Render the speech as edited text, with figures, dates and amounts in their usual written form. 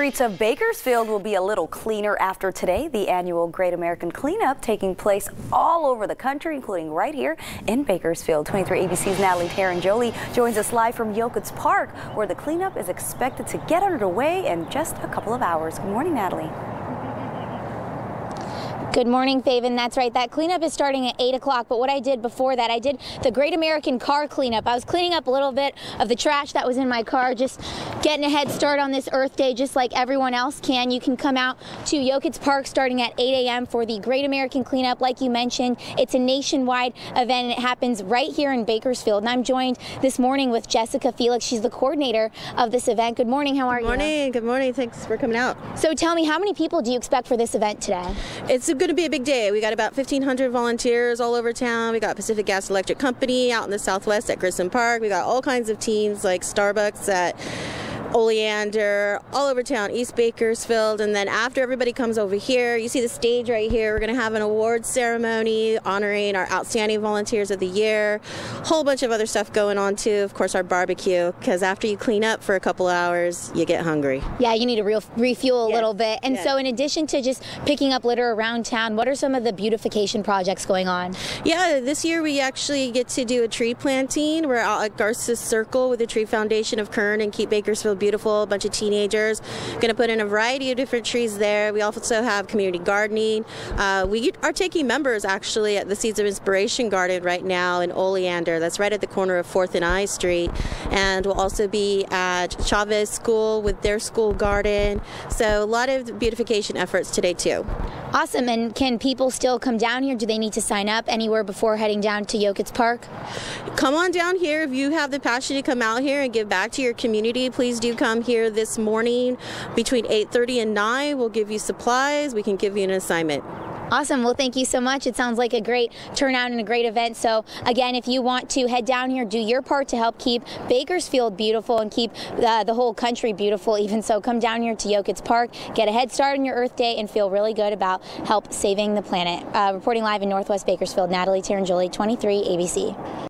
streets of Bakersfield will be a little cleaner after today. The annual Great American Cleanup taking place all over the country, including right here in Bakersfield. 23 ABC's Natalie Taranjoli joins us live from Yokuts Park, where the cleanup is expected to get underway in just a couple of hours. Good morning, Natalie. Good morning, Faven. That's right. That cleanup is starting at 8 o'clock. But what I did before that, I did the Great American Car Cleanup. I was cleaning up a little bit of the trash that was in my car, just getting a head start on this Earth Day, just like everyone else can. You can come out to Yokuts Park starting at 8 a.m. for the Great American Cleanup. Like you mentioned, it's a nationwide event, and it happens right here in Bakersfield. And I'm joined this morning with Jessica Felix. She's the coordinator of this event. Good morning. How are you? Good morning. Good morning. Thanks for coming out. So tell me, how many people do you expect for this event today? It's going to be a big day. We got about 1,500 volunteers all over town. We got Pacific Gas Electric Company out in the southwest at Grissom Park. We got all kinds of teams like Starbucks at Oleander, all over town, East Bakersfield. And then after everybody comes over here, you see the stage right here, we're going to have an awards ceremony honoring our outstanding volunteers of the year. Whole bunch of other stuff going on too. Of course, our barbecue, because after you clean up for a couple hours, you get hungry. Yeah, you need to refuel a little bit. And so in addition to just picking up litter around town, what are some of the beautification projects going on? Yeah, this year we actually get to do a tree planting. We're out at Garces Circle with the Tree Foundation of Kern and Keep Bakersfield Beautiful, a bunch of teenagers. Going to put in a variety of different trees there. We also have community gardening. We are taking members actually at the Seeds of Inspiration Garden right now in Oleander. That's right at the corner of 4th and I Street. And we'll also be at Chavez School with their school garden. So a lot of beautification efforts today too. Awesome. And can people still come down here? Do they need to sign up anywhere before heading down to Yokuts Park? Come on down here. If you have the passion to come out here and give back to your community, please do come here this morning between 8:30 and 9. We'll give you supplies. We can give you an assignment. Awesome. Well, thank you so much. It sounds like a great turnout and a great event. So again, if you want to head down here, do your part to help keep Bakersfield beautiful and keep the whole country beautiful. Even so, come down here to Yokuts Park, get a head start on your Earth Day, and feel really good about help saving the planet. Reporting live in Northwest Bakersfield, Natalie Taranjoli, 23 ABC.